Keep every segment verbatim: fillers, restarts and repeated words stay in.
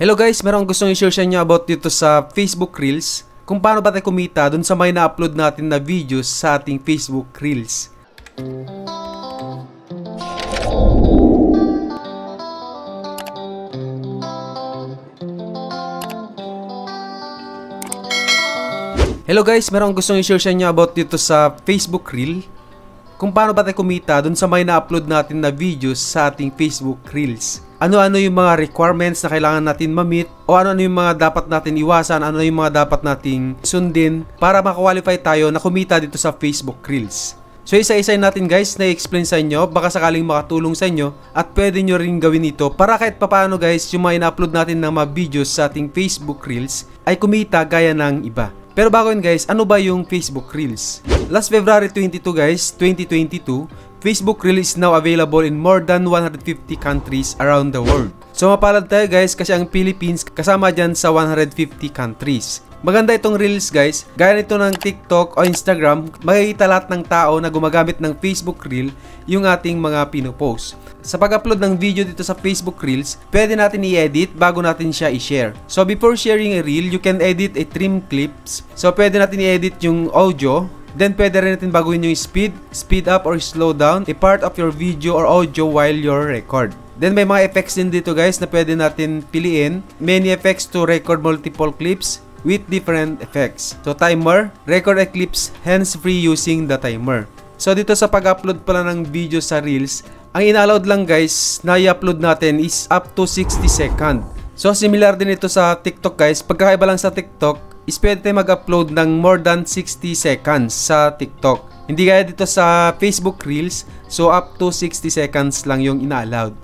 Hello guys, meron akong gustong i-share sa inyo about dito sa Facebook Reels, kung paano ba tayo kumita dun sa may na-upload natin na videos sa ating Facebook Reels. Hello guys, meron akong gustong i-share sa inyo about dito sa Facebook Reel, kung paano ba tayo kumita dun sa may na-upload natin na videos sa ating Facebook Reels. Ano-ano yung mga requirements na kailangan natin ma-meet, o ano-ano yung mga dapat natin iwasan, ano yung mga dapat nating sundin para makakwalify tayo na kumita dito sa Facebook Reels. So isa-isa natin guys na i-explain sa inyo, baka sakaling makatulong sa inyo at pwede nyo rin gawin ito para kahit papaano guys yung mga ina-upload natin ng mga videos sa ating Facebook Reels ay kumita gaya ng iba. Pero bago yun guys, ano ba yung Facebook Reels? Last February twenty-two guys, twenty twenty-two, Facebook Reels is now available in more than one hundred fifty countries around the world. So mapalad tayo guys kasi ang Philippines kasama dyan sa one hundred fifty countries. Maganda itong Reels guys, gaya nito ng TikTok o Instagram, makikita lahat ng tao na gumagamit ng Facebook Reel yung ating mga pinopost. Sa pag-upload ng video dito sa Facebook Reels, pwede natin i-edit bago natin siya i-share. So before sharing a reel, you can edit a trim clips. So pwede natin i-edit yung audio, then pwede rin natin baguhin yung speed, speed up or slow down a part of your video or audio while you're record. Then may mga effects din dito guys na pwede natin piliin. Many effects to record multiple clips with different effects. So timer, record a clips hands-free using the timer. So dito sa pag-upload pala ng video sa Reels, ang in-allowed lang guys na i-upload natin is up to sixty seconds. So similar din ito sa TikTok guys. Pagkakaiba lang sa TikTok is pwede tayo mag-upload ng more than sixty seconds sa TikTok. Hindi kaya dito sa Facebook Reels, so up to sixty seconds lang yung in-allowed.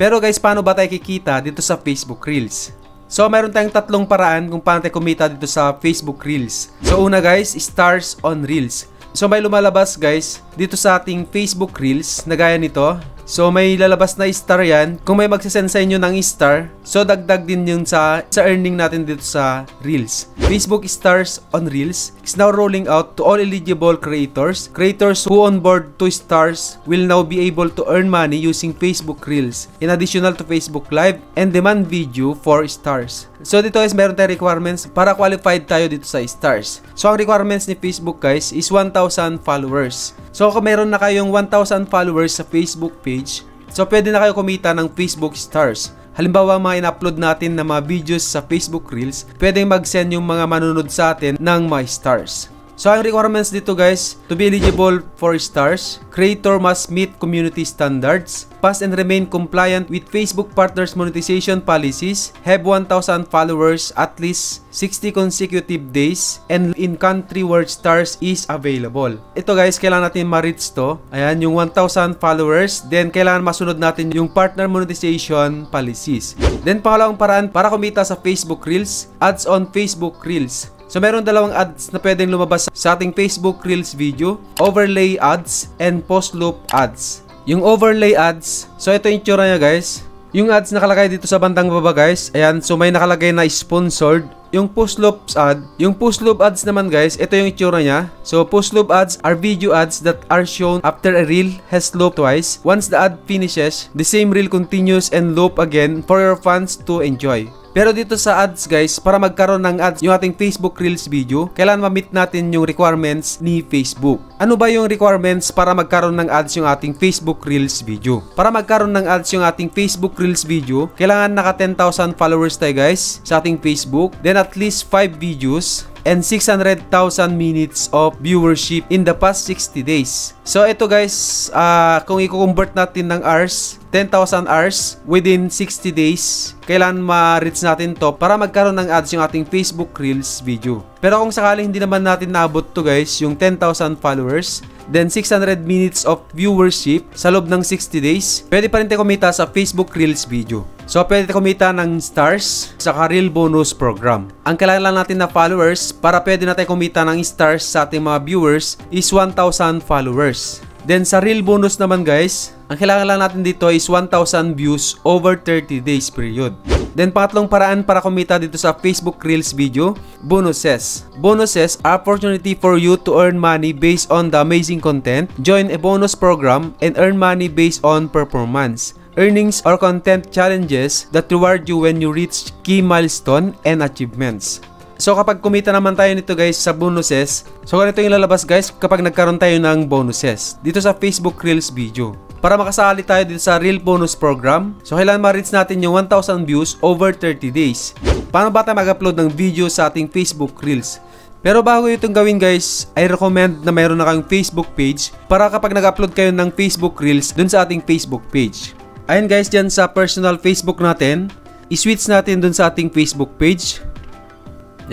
Pero guys, paano ba tayo kikita dito sa Facebook Reels? So mayroon tayong tatlong paraan kung paano tayo kumita dito sa Facebook Reels. So una guys, stars on Reels. So may lumalabas guys dito sa ating Facebook Reels na gaya nito. So may lalabas na star yan. Kung may magsasend sa inyo ng star, so dagdag din yun sa, sa earning natin dito sa Reels. Facebook Stars on Reels is now rolling out to all eligible creators. Creators who onboard two stars will now be able to earn money using Facebook Reels in additional to Facebook Live and demand video for stars. So dito guys, meron tayong requirements para qualified tayo dito sa stars. So ang requirements ni Facebook guys is one thousand followers. So kung meron na kayong one thousand followers sa Facebook Page, so pwede na kayo kumita ng Facebook Stars. Halimbawa mga in-upload natin na mga videos sa Facebook Reels, pwede mag-send yung mga manunod sa atin ng mga stars. So ang requirements dito guys, to be eligible for stars, creator must meet community standards, pass and remain compliant with Facebook partners monetization policies, have one thousand followers at least sixty consecutive days, and in country where stars is available. Ito guys, kailangan natin ma-reach to. Ayan, yung one thousand followers, then kailangan masunod natin yung partner monetization policies. Then pangalawang paraan para kumita sa Facebook Reels, ads on Facebook Reels. So meron dalawang ads na pwedeng lumabas sa ating Facebook Reels video, overlay ads and post loop ads. Yung overlay ads, so ito yung tsura niya guys. Yung ads nakalagay dito sa bandang baba guys, ayan, so may nakalagay na sponsored. Yung post loop ad, yung post loop ads naman guys, ito yung tsura niya. So post loop ads are video ads that are shown after a reel has looped twice. Once the ad finishes, the same reel continues and loop again for your fans to enjoy. Pero dito sa ads guys, para magkaroon ng ads yung ating Facebook Reels video, kailangan ma-meet natin yung requirements ni Facebook. Ano ba yung requirements para magkaroon ng ads yung ating Facebook Reels video? Para magkaroon ng ads yung ating Facebook Reels video, kailangan naka ten thousand followers tayo guys sa ating Facebook, then at least five videos and six hundred thousand minutes of viewership in the past sixty days. So ito guys, uh, kung i-convert natin ng hours, ten thousand hours within sixty days, kailan ma-reach natin to para magkaroon ng ads yung ating Facebook Reels video. Pero kung sakali hindi naman natin naabot to guys, yung ten thousand followers, then six hundred minutes of viewership sa loob ng sixty days, pwede pa rin tayo kumita sa Facebook Reels video. So pwede tayo kumita ng stars sa Reel Bonus Program. Ang kailangan natin na followers para pwede na tayo kumita ng stars sa ating mga viewers is one thousand followers. Then sa Reel Bonus naman guys, ang kailangan natin dito is one thousand views over thirty days period. Then pangatlong paraan para kumita dito sa Facebook Reels video, bonuses. Bonuses are opportunity for you to earn money based on the amazing content, join a bonus program, and earn money based on performance. earnings, or content challenges that reward you when you reach key milestone and achievements. So kapag kumita naman tayo nito guys sa bonuses, so ganito yung lalabas guys kapag nagkaroon tayo ng bonuses dito sa Facebook Reels video. Para makasali tayo dito sa Reel Bonus Program, so kailangan ma-reach natin yung one thousand views over thirty days. Paano ba tayo mag-upload ng video sa ating Facebook Reels? Pero bago itong gawin guys, I recommend na mayroon na kayong Facebook page para kapag nag-upload kayo ng Facebook Reels dun sa ating Facebook page. Ayan guys, dyan sa personal Facebook natin, i-switch natin dun sa ating Facebook page.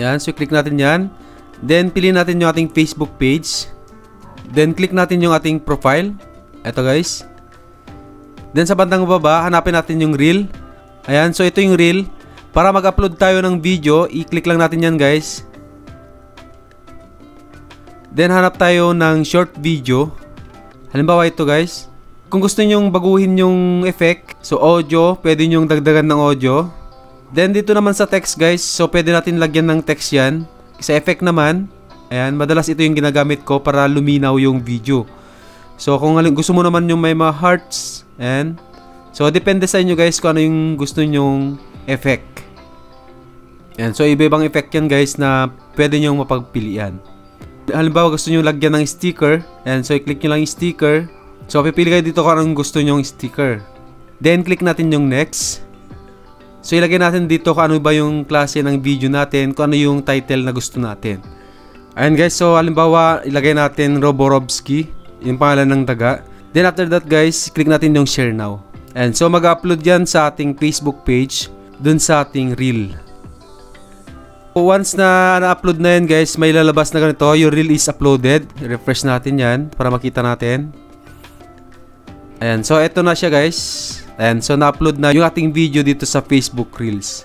Yan, so click natin yan. Then piliin natin yung ating Facebook page. Then click natin yung ating profile. Eto guys. Then sa bandang baba, hanapin natin yung reel. Ayan, so ito yung reel. Para mag-upload tayo ng video, i-click lang natin yan guys. Then hanap tayo ng short video. Halimbawa ito guys. Kung gusto nyong baguhin yung effect, so audio, pwede nyong dagdagan ng audio. Then dito naman sa text guys, so pwede natin lagyan ng text yan. Sa effect naman, ayan, madalas ito yung ginagamit ko para luminaw yung video. So kung gusto mo naman yung may mga hearts, ayan. So depende sa inyo guys kung ano yung gusto nyong effect. Ayan, so iba-ibang effect yan guys na pwede nyong mapagpilian. Halimbawa gusto nyo lagyan ng sticker, and so i-click nyo lang yung sticker. So pipili kayo dito kung anong gusto nyo yung sticker. Then click natin yung next. So ilagay natin dito kung ano ba yung klase ng video natin, kung ano yung title na gusto natin. Ayan guys, so halimbawa ilagay natin Roborowski, yung pangalan ng taga. Then after that guys, click natin yung share now. And so mag-upload yan sa ating Facebook page, dun sa ating reel. Once na na-upload na yan guys, may lalabas na ganito, your reel is uploaded. Refresh natin yan para makita natin. Ayan, so eto na siya guys. Ayan, so na-upload na yung ating video dito sa Facebook Reels.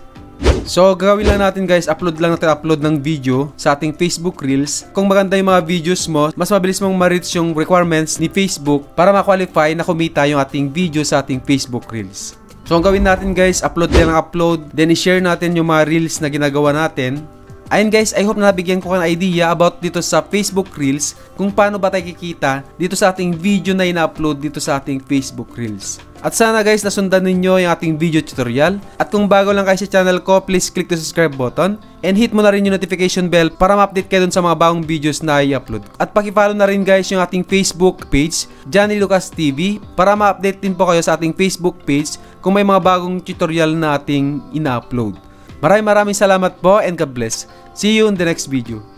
So gagawin lang natin guys, upload lang natin upload ng video sa ating Facebook Reels. Kung maganda yung mga videos mo, mas mabilis mong ma-reach yung requirements ni Facebook para ma-qualify na kumita yung ating video sa ating Facebook Reels. So ang gawin natin guys, upload din ang upload, then i-share natin yung mga reels na ginagawa natin. Ayun guys, I hope na nabigyan ko kayo ng idea about dito sa Facebook Reels, kung paano ba tayo kikita dito sa ating video na ina-upload dito sa ating Facebook Reels. At sana guys, nasundan ninyo yung ating video tutorial. At kung bago lang kayo sa channel ko, please click the subscribe button. And hit mo na rin yung notification bell para ma-update kayo dun sa mga bagong videos na i-upload. At pakifollow na rin guys yung ating Facebook page, JhonyLucasTV, para ma-update din po kayo sa ating Facebook page kung may mga bagong tutorial na ating ina-upload. Maraming maraming salamat po and God bless. See you in the next video.